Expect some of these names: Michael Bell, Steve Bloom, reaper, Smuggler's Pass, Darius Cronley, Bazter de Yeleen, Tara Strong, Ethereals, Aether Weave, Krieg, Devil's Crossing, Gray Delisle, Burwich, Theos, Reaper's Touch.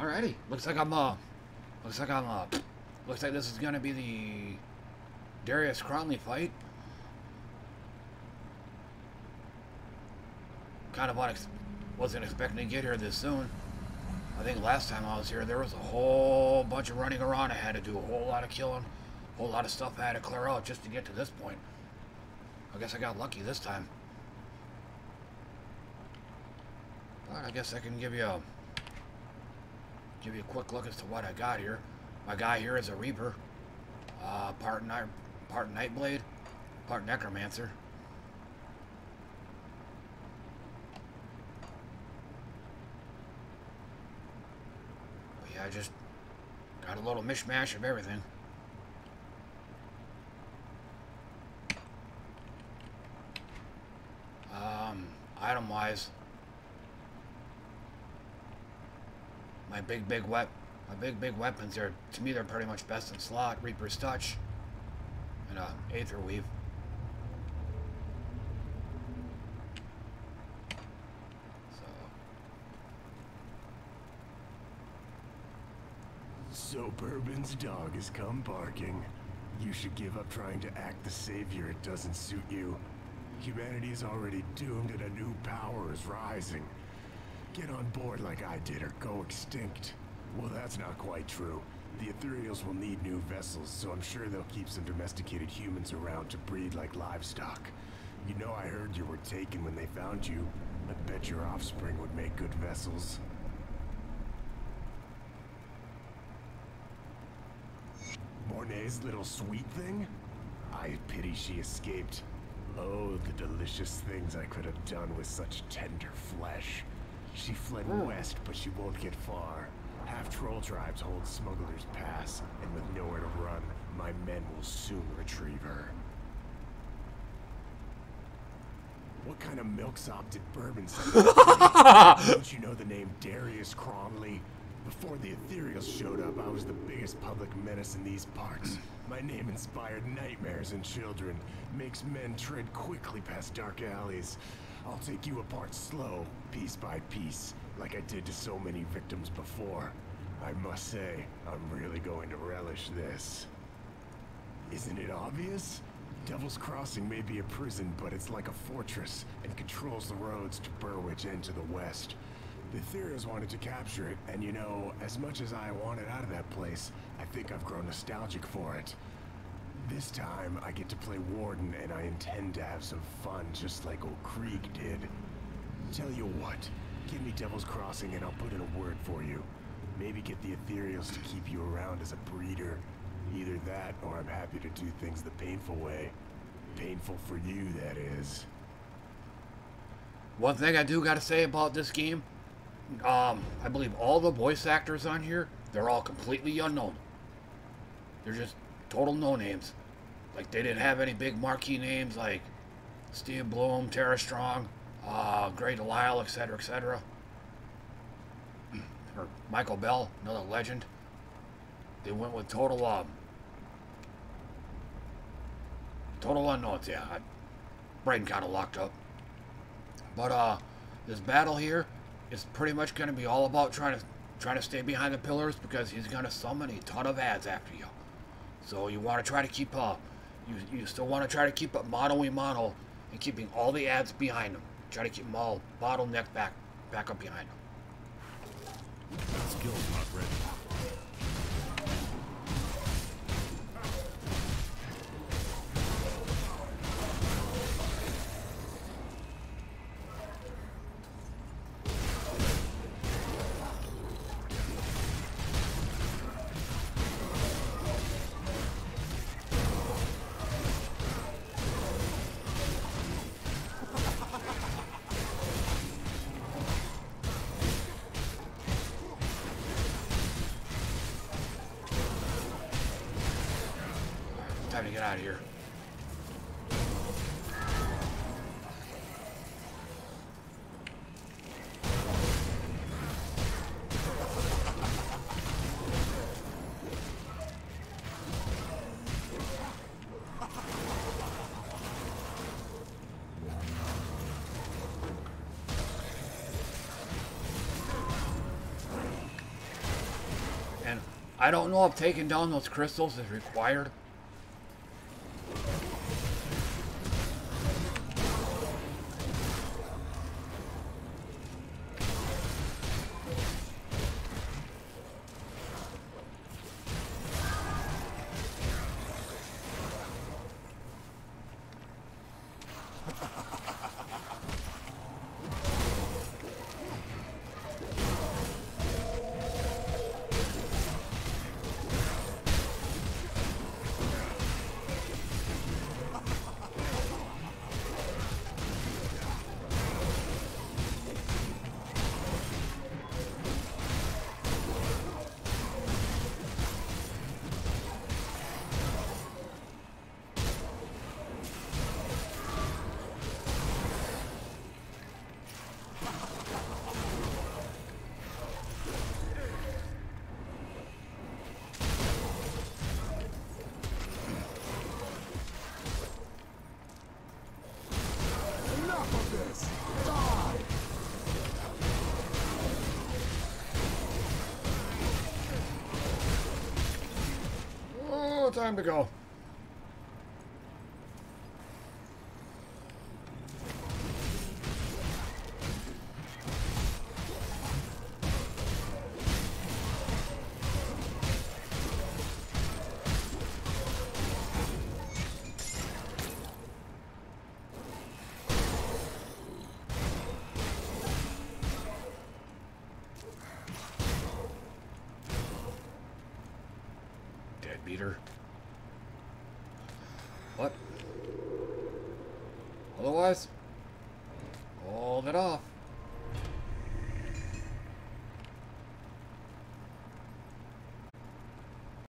Alrighty. Looks like this is gonna be the Darius Cronley fight. Kind of wasn't expecting to get here this soon. I think last time I was here, there was a whole bunch of running around. I had to do a whole lot of killing, a whole lot of stuff I had to clear out just to get to this point. I guess I got lucky this time. All right, I guess I can give you a quick look as to what I got here. My guy here is a Reaper, part Nightblade, part Necromancer. I just got a little mishmash of everything. Item-wise, my big weapons are, to me, they're pretty much best in slot. Reaper's Touch and Aether Weave. So Bourbon's dog has come barking. You should give up trying to act the savior. It doesn't suit you. Humanity is already doomed and a new power is rising. Get on board like I did or go extinct. Well, that's not quite true. The Ethereals will need new vessels, so I'm sure they'll keep some domesticated humans around to breed like livestock. You know, I heard you were taken when they found you. I bet your offspring would make good vessels. Mornay's little sweet thing? I pity she escaped. Oh, the delicious things I could have done with such tender flesh. She fled west, but she won't get far. Half troll tribes hold Smuggler's Pass, and with nowhere to run, my men will soon retrieve her. What kind of milksop did Bourbon say? Don't you know the name Darius Cronley? Before the Ethereals showed up, I was the biggest public menace in these parts. My name inspired nightmares in children, makes men tread quickly past dark alleys. I'll take you apart slow, piece by piece, like I did to so many victims before. I must say, I'm really going to relish this. Isn't it obvious? Devil's Crossing may be a prison, but it's like a fortress and controls the roads to Burwich and to the west. The Theos wanted to capture it, and you know, as much as I wanted out of that place, I think I've grown nostalgic for it. This time, I get to play Warden, and I intend to have some fun, just like old Krieg did. Tell you what, give me Devil's Crossing, and I'll put in a word for you. Maybe get the Ethereals to keep you around as a breeder. Either that, or I'm happy to do things the painful way. Painful for you, that is. One thing I do gotta say about this game, I believe all the voice actors on here, they're all completely unknown. They're just total no-names. Like, they didn't have any big marquee names like Steve Bloom, Tara Strong, Gray Delisle, etc., etc. Or Michael Bell, another legend. They went with total unknowns, yeah. Brain kind of locked up. But, this battle here, it's pretty much going to be all about trying to stay behind the pillars, because he's going to summon a ton of ads after you. So you want to try to keep up. You still want to try to keep up mano-a-mano and keeping all the ads behind them. Try to keep them all bottlenecked back up behind them. That skill's not ready. To get out of here. I don't know if taking down those crystals is required. Time to go. Dead beater. Otherwise, hold it off.